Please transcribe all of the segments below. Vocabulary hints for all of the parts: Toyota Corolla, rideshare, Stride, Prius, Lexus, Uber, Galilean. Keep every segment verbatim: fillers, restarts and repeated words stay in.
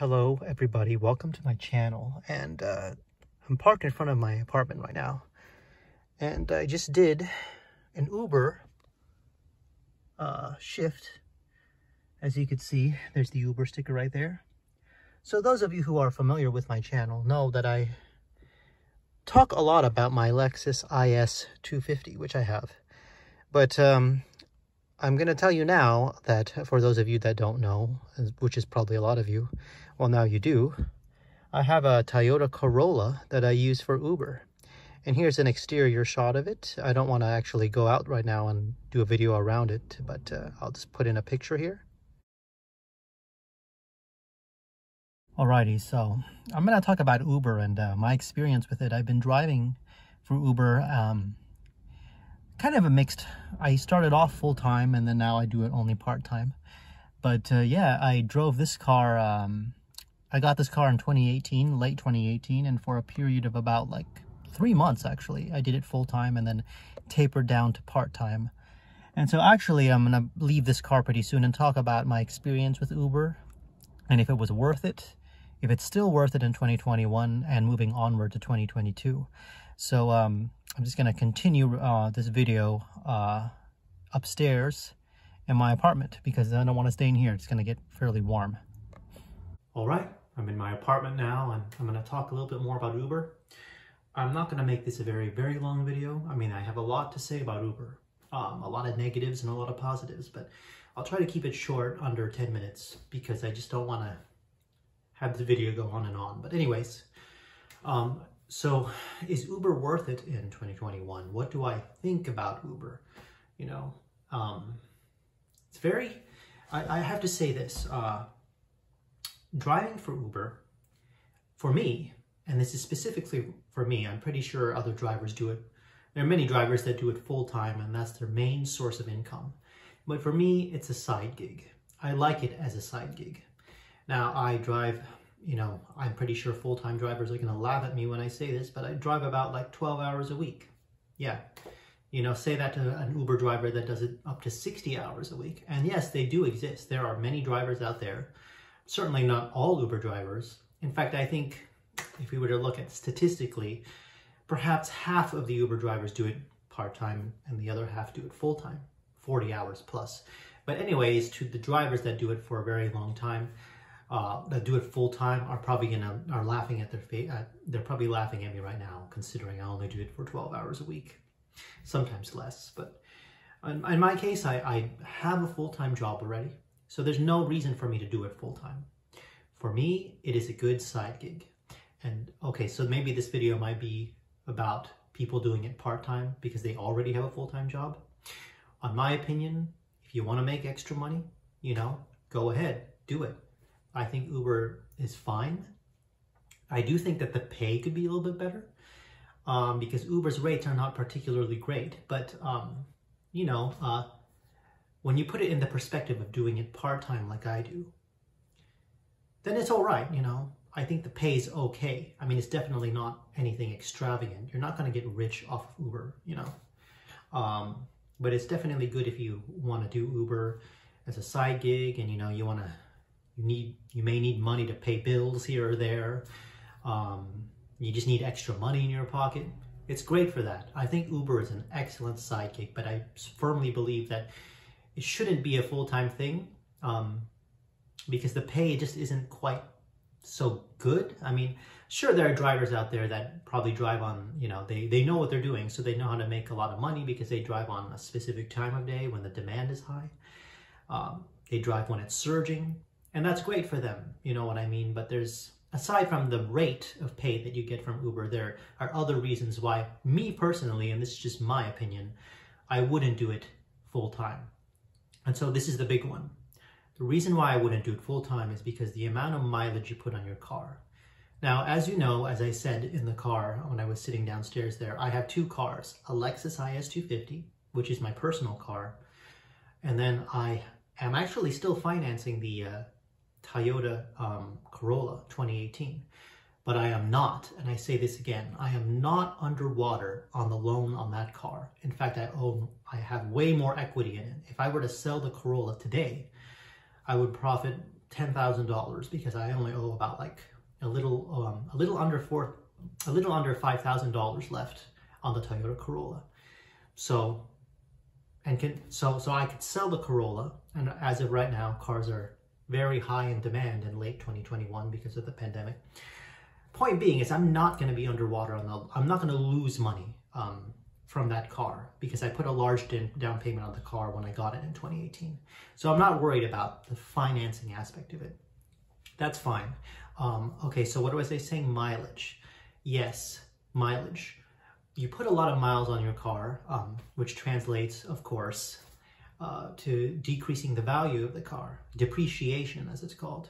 Hello everybody, welcome to my channel. And uh, I'm parked in front of my apartment right now, and I just did an Uber uh, shift. As you can see, there's the Uber sticker right there. So those of you who are familiar with my channel know that I talk a lot about my Lexus I S two fifty, which I have. But um, I'm going to tell you now that for those of you that don't know, which is probably a lot of you, well, now you do, I have a Toyota Corolla that I use for Uber. And here's an exterior shot of it. I don't want to actually go out right now and do a video around it, but uh, I'll just put in a picture here. Alrighty, so I'm going to talk about Uber and uh, my experience with it. I've been driving for Uber, um, kind of a mixed. I started off full-time, and then now I do it only part-time. But uh, yeah, I drove this car, um, I got this car in twenty eighteen, late twenty eighteen, and for a period of about like three months actually, I did it full-time and then tapered down to part-time. And so actually, I'm going to leave this car pretty soon and talk about my experience with Uber and if it was worth it. If it's still worth it in twenty twenty-one and moving onward to twenty twenty-two. So um, I'm just going to continue uh, this video uh, upstairs in my apartment because I don't want to stay in here. It's going to get fairly warm. All right, I'm in my apartment now, and I'm going to talk a little bit more about Uber. I'm not going to make this a very, very long video. I mean, I have a lot to say about Uber, um, a lot of negatives and a lot of positives, but I'll try to keep it short, under ten minutes, because I just don't want to have the video go on and on. But anyways, um, so is Uber worth it in twenty twenty-one? What do I think about Uber? You know, um, it's very, I, I have to say this, uh, driving for Uber, for me, and this is specifically for me, I'm pretty sure other drivers do it. There are many drivers that do it full time, and that's their main source of income. But for me, it's a side gig. I like it as a side gig. Now, I drive, you know, I'm pretty sure full-time drivers are going to laugh at me when I say this, but I drive about like twelve hours a week. Yeah, you know, say that to an Uber driver that does it up to sixty hours a week. And yes, they do exist. There are many drivers out there, certainly not all Uber drivers. In fact, I think if we were to look at statistically, perhaps half of the Uber drivers do it part-time and the other half do it full-time, forty hours plus. But anyways, to the drivers that do it for a very long time, Uh, that do it full time are probably gonna are laughing at their face. Uh, they're probably laughing at me right now, considering I only do it for twelve hours a week, sometimes less. But in, in my case, I, I have a full time job already, so there's no reason for me to do it full time. For me, it is a good side gig. And okay, so maybe this video might be about people doing it part time because they already have a full time job. On my opinion, if you want to make extra money, you know, go ahead, do it. I think Uber is fine. I do think that the pay could be a little bit better um, because Uber's rates are not particularly great. But, um, you know, uh, when you put it in the perspective of doing it part-time like I do, then it's all right, you know. I think the pay's okay. I mean, it's definitely not anything extravagant. You're not going to get rich off of Uber, you know. Um, but it's definitely good if you want to do Uber as a side gig and, you know, you want to... You need, you may need money to pay bills here or there. Um, you just need extra money in your pocket. It's great for that. I think Uber is an excellent sidekick, but I firmly believe that it shouldn't be a full-time thing um, because the pay just isn't quite so good. I mean, sure, there are drivers out there that probably drive on, you know, they, they know what they're doing, so they know how to make a lot of money because they drive on a specific time of day when the demand is high. Um, they drive when it's surging. And that's great for them, you know what I mean? But there's, aside from the rate of pay that you get from Uber, there are other reasons why, me personally, and this is just my opinion, I wouldn't do it full-time. And so this is the big one. The reason why I wouldn't do it full-time is because the amount of mileage you put on your car. Now, as you know, as I said in the car when I was sitting downstairs there, I have two cars, a Lexus I S two fifty, which is my personal car, and then I am actually still financing the... Uh, Toyota um, Corolla twenty eighteen, but I am not, and I say this again, I am not underwater on the loan on that car. In fact, I own, I have way more equity in it. If I were to sell the Corolla today, I would profit ten thousand dollars because I only owe about like a little, um, a little under four, a little under five thousand dollars left on the Toyota Corolla. So, and can, so, so I could sell the Corolla, and as of right now, cars are very high in demand in late twenty twenty-one because of the pandemic. Point being is I'm not going to be underwater on the, I'm not going to lose money um, from that car because I put a large down payment on the car when I got it in twenty eighteen. So I'm not worried about the financing aspect of it. That's fine. Um, okay, so what was I saying? Mileage. Yes, mileage. You put a lot of miles on your car, um, which translates, of course, uh, to decreasing the value of the car, depreciation as it's called.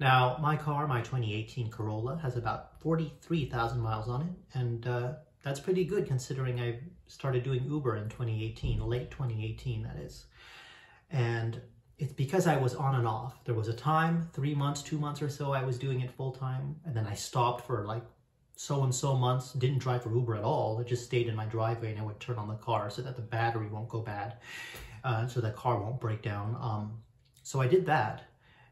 Now, my car, my twenty eighteen Corolla, has about forty-three thousand miles on it, and uh, that's pretty good considering I started doing Uber in twenty eighteen, late twenty eighteen, that is. And it's because I was on and off. There was a time, three months, two months or so, I was doing it full-time, and then I stopped for like so-and-so months, didn't drive for Uber at all. It just stayed in my driveway, and I would turn on the car so that the battery won't go bad, uh, so the car won't break down. Um, so I did that.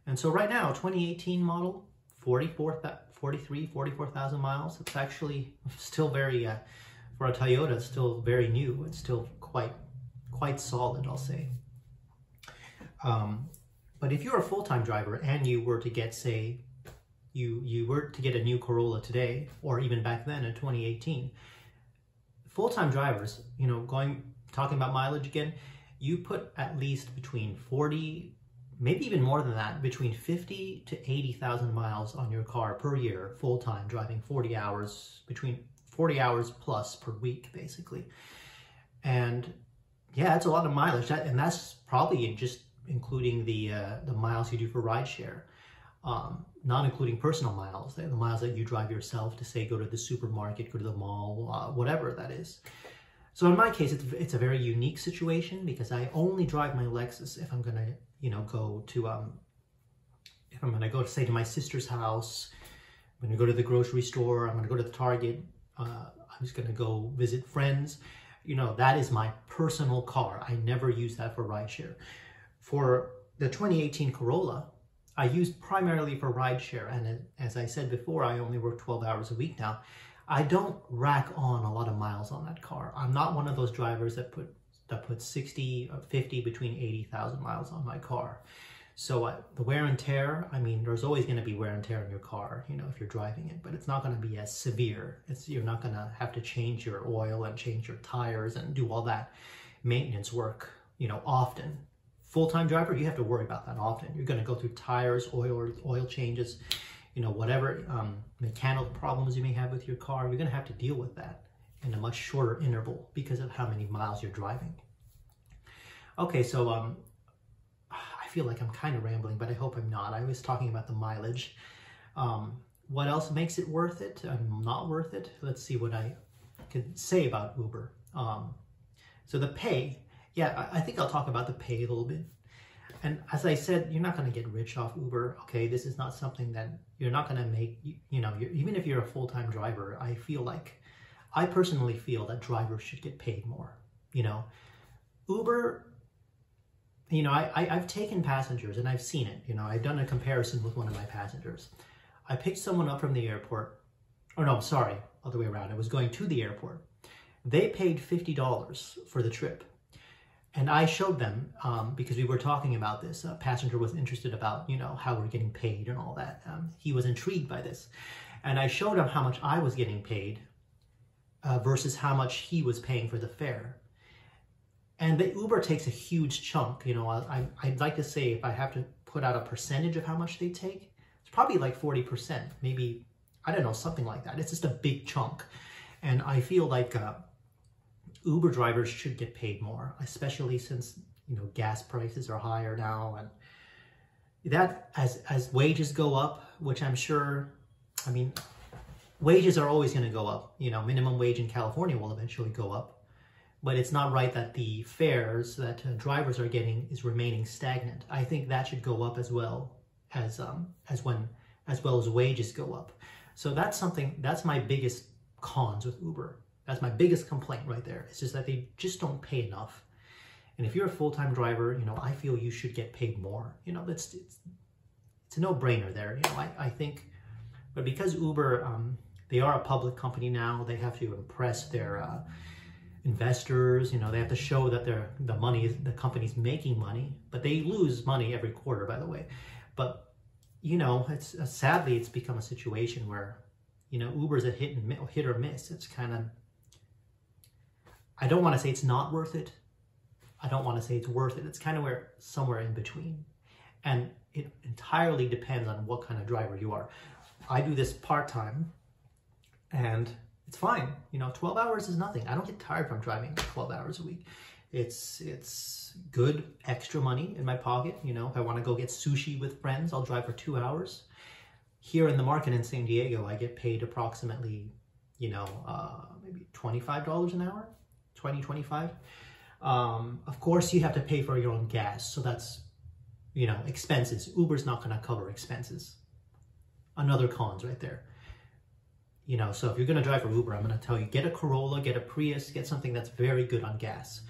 And so right now, twenty eighteen model, forty-four, forty-three, forty-four thousand miles. It's actually still very, uh, for a Toyota, it's still very new. It's still quite, quite solid, I'll say. Um, but if you're a full-time driver and you were to get, say, you, you were to get a new Corolla today, or even back then in twenty eighteen, full-time drivers, you know, going, talking about mileage again, you put at least between forty, maybe even more than that, between fifty to eighty thousand miles on your car per year, full-time, driving forty hours, between forty hours plus per week, basically. And yeah, that's a lot of mileage. That, and that's probably in just including the, uh, the miles you do for rideshare, um, not including personal miles, the miles that you drive yourself to, say, go to the supermarket, go to the mall, uh, whatever that is. So in my case, it's, it's a very unique situation because I only drive my Lexus if I'm going to, you know, go to, um, if I'm going to go to, say, to my sister's house, I'm going to go to the grocery store, I'm going to go to the Target, uh, I'm just going to go visit friends. You know, that is my personal car. I never use that for rideshare. For the twenty eighteen Corolla, I used primarily for rideshare. And as I said before, I only work twelve hours a week now. I don't rack on a lot of miles on that car. I'm not one of those drivers that put that puts sixty or fifty between eighty thousand miles on my car. So uh, the wear and tear, I mean, there's always going to be wear and tear in your car, you know, if you're driving it, but it's not going to be as severe. It's, you're not going to have to change your oil and change your tires and do all that maintenance work, you know, often. Full-time driver, you have to worry about that often. You're going to go through tires, oil, oil changes, you know, whatever um, mechanical problems you may have with your car, you're going to have to deal with that in a much shorter interval because of how many miles you're driving. Okay, so um, I feel like I'm kind of rambling, but I hope I'm not. I was talking about the mileage. Um, what else makes it worth it? Um, not worth it? Let's see what I could say about Uber. Um, so the pay, yeah, I, I think I'll talk about the pay a little bit. And as I said, you're not going to get rich off Uber, okay? This is not something that you're not going to make, you, you know, you're, even if you're a full-time driver, I feel like, I personally feel that drivers should get paid more, you know? Uber, you know, I, I, I've taken passengers and I've seen it, you know, I've done a comparison with one of my passengers. I picked someone up from the airport, or no, sorry, other way around, I was going to the airport. They paid fifty dollars for the trip. And I showed them, um, because we were talking about this, a passenger was interested about, you know, how we're getting paid and all that. Um, he was intrigued by this. And I showed him how much I was getting paid uh, versus how much he was paying for the fare. And the Uber takes a huge chunk, you know, I, I'd like to say if I have to put out a percentage of how much they take, it's probably like forty percent, maybe, I don't know, something like that. It's just a big chunk. And I feel like uh, Uber drivers should get paid more, especially since, you know, gas prices are higher now, and that as as wages go up, which I'm sure, I mean, wages are always going to go up. You know, minimum wage in California will eventually go up, but it's not right that the fares that uh, drivers are getting is remaining stagnant. I think that should go up as well as um as when as well as wages go up. So that's something that's my biggest cons with Uber. That's my biggest complaint right there. It's just that they just don't pay enough. And if you're a full-time driver, you know, I feel you should get paid more. You know, that's, it's, it's a no-brainer there. You know, I, I think, but because Uber, um, they are a public company now, they have to impress their uh, investors, you know, they have to show that they're, the money, the company's making money, but they lose money every quarter, by the way. But, you know, it's uh, sadly, it's become a situation where, you know, Uber's a hit, and, hit or miss. It's kind of, I don't want to say it's not worth it. I don't want to say it's worth it. It's kind of where somewhere in between. And it entirely depends on what kind of driver you are. I do this part-time and it's fine. You know, twelve hours is nothing. I don't get tired from driving twelve hours a week. It's, it's good extra money in my pocket. You know, if I want to go get sushi with friends, I'll drive for two hours. Here in the market in San Diego, I get paid approximately, you know, uh, maybe twenty-five dollars an hour, twenty, twenty-five. Um, of course, you have to pay for your own gas. So that's, you know, expenses. Uber's not going to cover expenses. Another cons right there. You know, so if you're going to drive for Uber, I'm going to tell you, get a Corolla, get a Prius, get something that's very good on gas.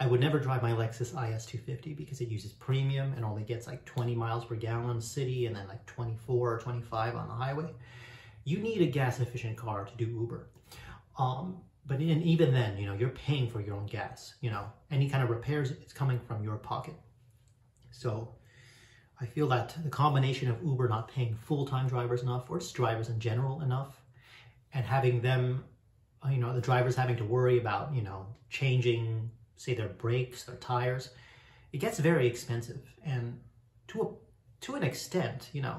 I would never drive my Lexus I S two fifty because it uses premium and only gets like twenty miles per gallon city and then like twenty-four or twenty-five on the highway. You need a gas efficient car to do Uber. Um, But in, even then, you know, you're paying for your own gas, you know, any kind of repairs, it's coming from your pocket. So I feel that the combination of Uber not paying full-time drivers enough, or its drivers in general enough, and having them, you know, the drivers having to worry about, you know, changing, say, their brakes, their tires, it gets very expensive. And to a, to an extent, you know,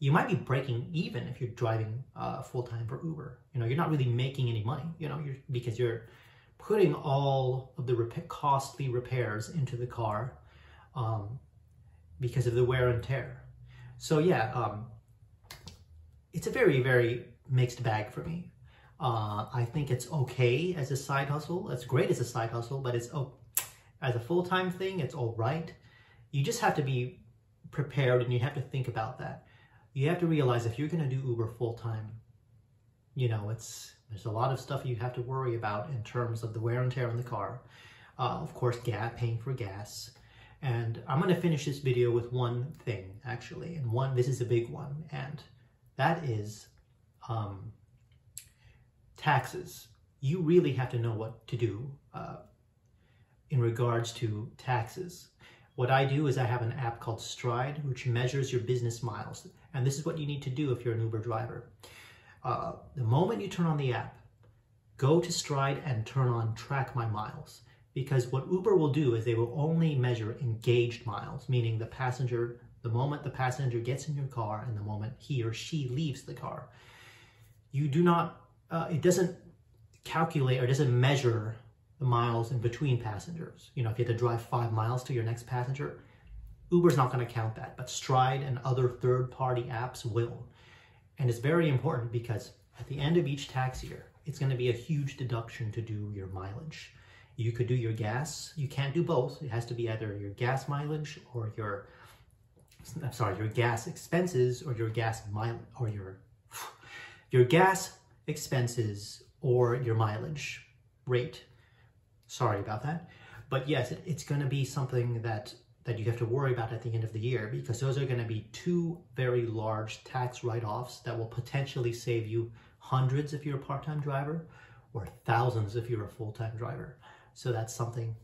you might be breaking even if you're driving uh, full-time for Uber. You know, you're not really making any money, you know, you're, because you're putting all of the rep costly repairs into the car um, because of the wear and tear. So yeah, um, it's a very, very mixed bag for me. Uh, I think it's okay as a side hustle. It's great as a side hustle, but it's oh, as a full-time thing, it's all right. You just have to be prepared and you have to think about that. You have to realize if you're going to do Uber full-time, you know, it's there's a lot of stuff you have to worry about in terms of the wear and tear on the car. Uh, of course, gas, paying for gas. And I'm going to finish this video with one thing, actually. And one, this is a big one. And that is um, taxes. You really have to know what to do uh, in regards to taxes. What I do is I have an app called Stride, which measures your business miles. And this is what you need to do if you're an Uber driver. Uh, the moment you turn on the app, go to Stride and turn on Track My Miles. Because what Uber will do is they will only measure engaged miles, meaning the passenger, the moment the passenger gets in your car and the moment he or she leaves the car. You do not, uh, it doesn't calculate or doesn't measure the miles in between passengers. You know, if you had to drive five miles to your next passenger, Uber's not going to count that, but Stride and other third-party apps will. And it's very important because at the end of each tax year, it's going to be a huge deduction to do your mileage. You could do your gas. You can't do both. It has to be either your gas mileage or your, I'm sorry, your gas expenses or your gas mile or your, your gas expenses or your mileage rate. Sorry about that. But yes, it, it's going to be something that, that you have to worry about at the end of the year because those are going to be two very large tax write-offs that will potentially save you hundreds if you're a part-time driver or thousands if you're a full-time driver. So that's something,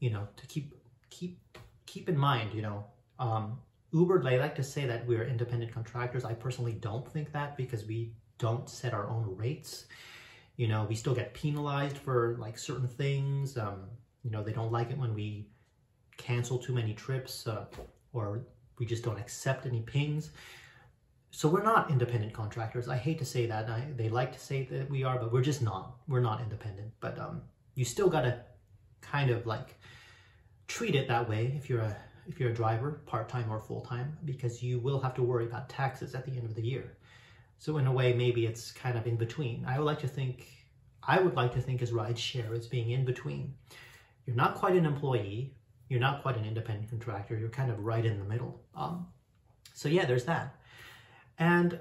you know, to keep keep keep in mind, you know. Um, Uber, they like to say that we're independent contractors. I personally don't think that because we don't set our own rates. You know, we still get penalized for like certain things. Um, you know, they don't like it when we cancel too many trips uh, or we just don't accept any pings. So we're not independent contractors. I hate to say that. I, they like to say that we are, but we're just not. We're not independent. But um, you still got to kind of like treat it that way if you're a if you're a driver, part-time or full-time, because you will have to worry about taxes at the end of the year. So in a way, maybe it's kind of in between. I would like to think, I would like to think as rideshare as being in between. You're not quite an employee. You're not quite an independent contractor. You're kind of right in the middle. Um, so yeah, there's that. And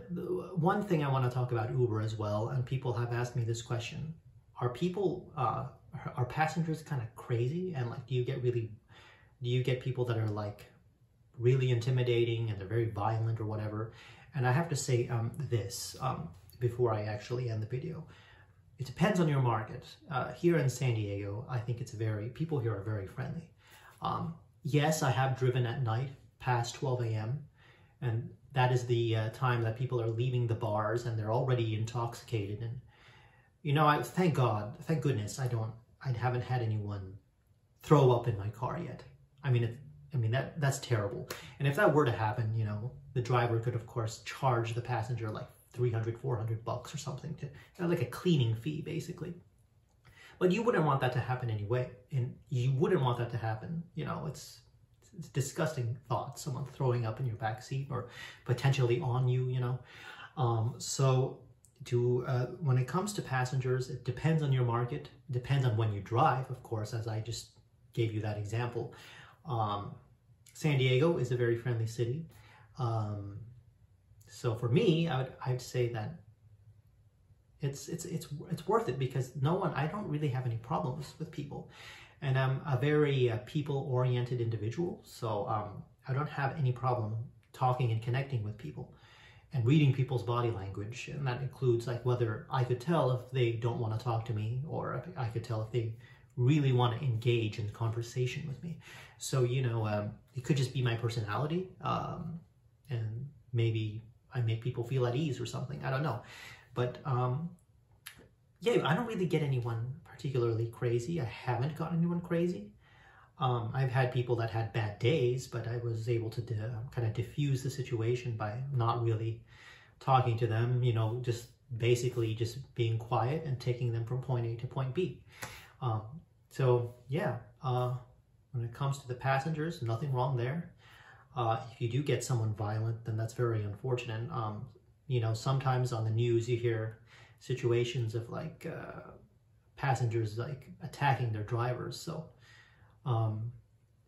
one thing I want to talk about Uber as well, and people have asked me this question. Are people, uh, are passengers kind of crazy? And like, do you get really, do you get people that are like really intimidating and they're very violent or whatever. And I have to say um, this um, before I actually end the video. It depends on your market. Uh, here in San Diego, I think it's very, people here are very friendly. Um, yes, I have driven at night past twelve A M and that is the uh, time that people are leaving the bars and they're already intoxicated. And you know, I thank God, thank goodness, I don't, I haven't had anyone throw up in my car yet. I mean, it, I mean that that's terrible. And if that were to happen, you know, the driver could of course charge the passenger like three hundred, four hundred bucks or something, to like a cleaning fee basically. But you wouldn't want that to happen anyway, and you wouldn't want that to happen. You know, it's, it's disgusting thought, someone throwing up in your back seat or potentially on you. You know, um, so to uh, when it comes to passengers, it depends on your market, it depends on when you drive, of course, as I just gave you that example. Um, San Diego is a very friendly city. Um, So for me, I would, I'd say that it's, it's, it's, it's worth it because no one, I don't really have any problems with people. And I'm a very uh, people-oriented individual, so um, I don't have any problem talking and connecting with people and reading people's body language. And that includes like whether I could tell if they don't want to talk to me or I could tell if they really want to engage in conversation with me. So, you know, um, it could just be my personality um, and maybe I make people feel at ease or something, I don't know. But um, yeah, I don't really get anyone particularly crazy. I haven't gotten anyone crazy. Um, I've had people that had bad days, but I was able to kind of diffuse the situation by not really talking to them, you know, just basically just being quiet and taking them from point A to point B. Um, so yeah, uh, when it comes to the passengers, nothing wrong there. Uh, if you do get someone violent, then that's very unfortunate. Um, you know, sometimes on the news you hear situations of like uh, passengers like attacking their drivers. So um,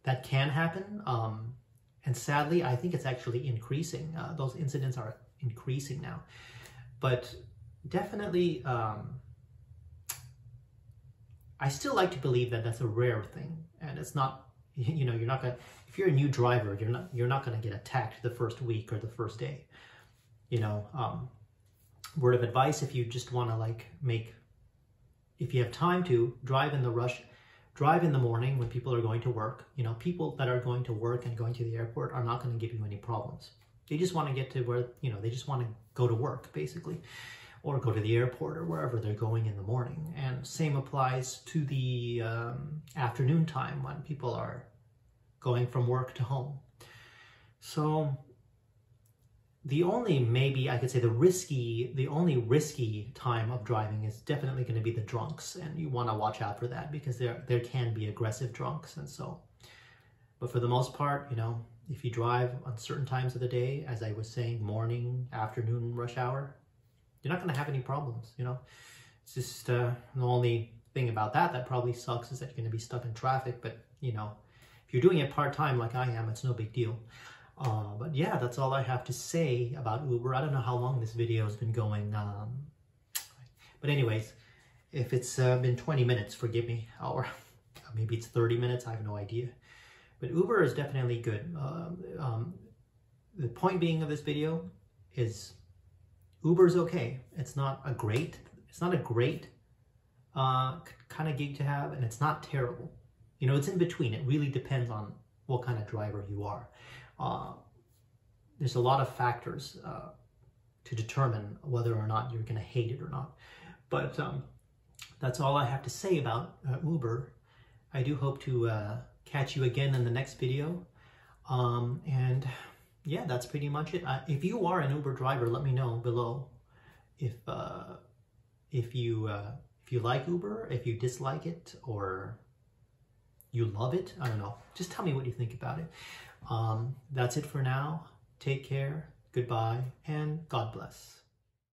that can happen. Um, and sadly, I think it's actually increasing. Uh, those incidents are increasing now. But definitely, um, I still like to believe that that's a rare thing and it's not. You know, you're not gonna, if you're a new driver, you're not, you're not gonna get attacked the first week or the first day. You know, um, word of advice, if you just wanna like make, if you have time to, drive in the rush, drive in the morning when people are going to work. You know, people that are going to work and going to the airport are not gonna give you any problems. They just wanna get to where, you know, they just wanna go to work basically, or go to the airport or wherever they're going in the morning. And same applies to the um, afternoon time when people are going from work to home. So the only, maybe I could say the risky, the only risky time of driving is definitely going to be the drunks. And you want to watch out for that because there, there can be aggressive drunks. And so, but for the most part, you know, if you drive on certain times of the day, as I was saying, morning, afternoon, rush hour, you're not going to have any problems, you know. It's just uh, the only thing about that that probably sucks is that you're going to be stuck in traffic. But, you know, if you're doing it part-time like I am, it's no big deal. Uh, but, yeah, that's all I have to say about Uber. I don't know how long this video has been going. Um, but, anyways, if it's uh, been twenty minutes, forgive me. Or maybe it's thirty minutes. I have no idea. But Uber is definitely good. Uh, um, the point being of this video is Uber's okay. It's not a great, it's not a great uh, kind of gig to have, and it's not terrible. You know, it's in between. It really depends on what kind of driver you are. Uh, there's a lot of factors uh, to determine whether or not you're going to hate it or not. But um, that's all I have to say about uh, Uber. I do hope to uh, catch you again in the next video. Um, and... yeah, that's pretty much it. Uh, if you are an Uber driver, let me know below if uh, if you uh, if you like Uber, if you dislike it, or you love it. I don't know. Just tell me what you think about it. Um, that's it for now. Take care. Goodbye, and God bless.